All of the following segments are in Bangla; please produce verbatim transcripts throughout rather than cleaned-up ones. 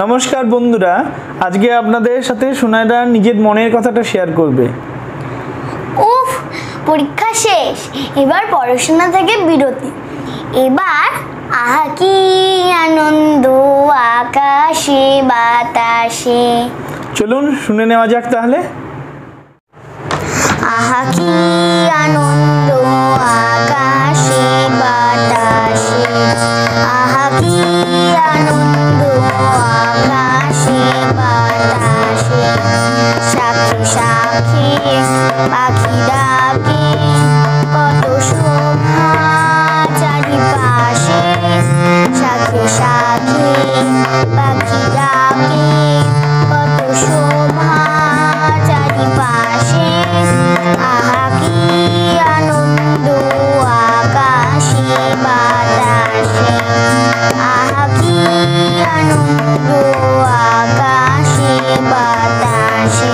নমস্কার বন্ধুরা, আজকে আপনাদের সাথে সোনাইদা নিজের মনের কথাটা শেয়ার করবে। উফ, পরীক্ষা শেষ, এবার পড়াশোনা থেকে বিরতি। এবার আহা কি আনন্দ আকাশে বাতাসে। চলুন শুনে নেওয়া যাক তাহলে। আহা কি আনন্দ আকাশে বাতাসে, আহা কি আনন্দ আকাশে বাতাসে, সাক্ষী সাক্ষী পাখি ডাকে, কত শোভা চারিপাশে, সাক্ষী সাক্ষী পাখি ডাকে, কত শোভা চারিপাশে। আহা কি আনন্দ আকাশে বাতাসে, আহা কি আনন্দ আকাশে বাতাসে।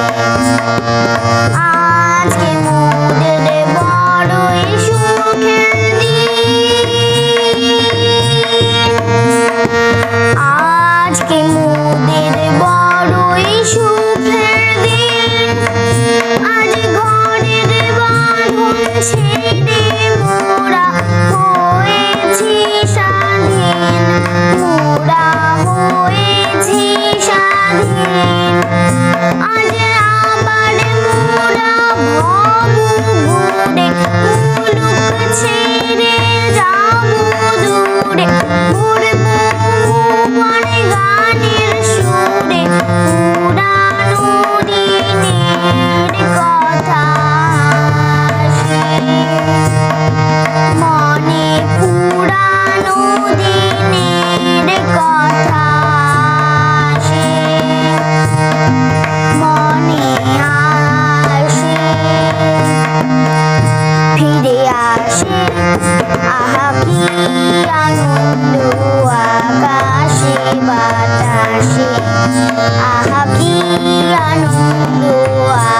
আজকে মোদের বড়ই সুখের দিন, আজকে মোদের বড়ই সুখের দিন, আজ ঘরের বাঁধন ছেড়ে মোরা হয়েছি স্বাধীন, মোরা হয়েছি স্বাধীন। আজ আবার মোরা ভব ঘুরে, মুলুক ছেড়ে যাব দূরে, ঘুরব ভুবন গানের সুরে, পুরানো দিনের কথা আসে মনে, পুরানো দিনের কথা আসে মনে আসে, ফিরে আসে। আহা কি আনন্দ আকাশে বাতাসে, আহা কি আনন্দ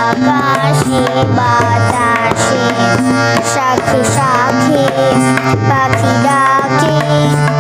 আকাশে বাতাসে, সাক্ষী সাক্ষী পাখি ডাকে।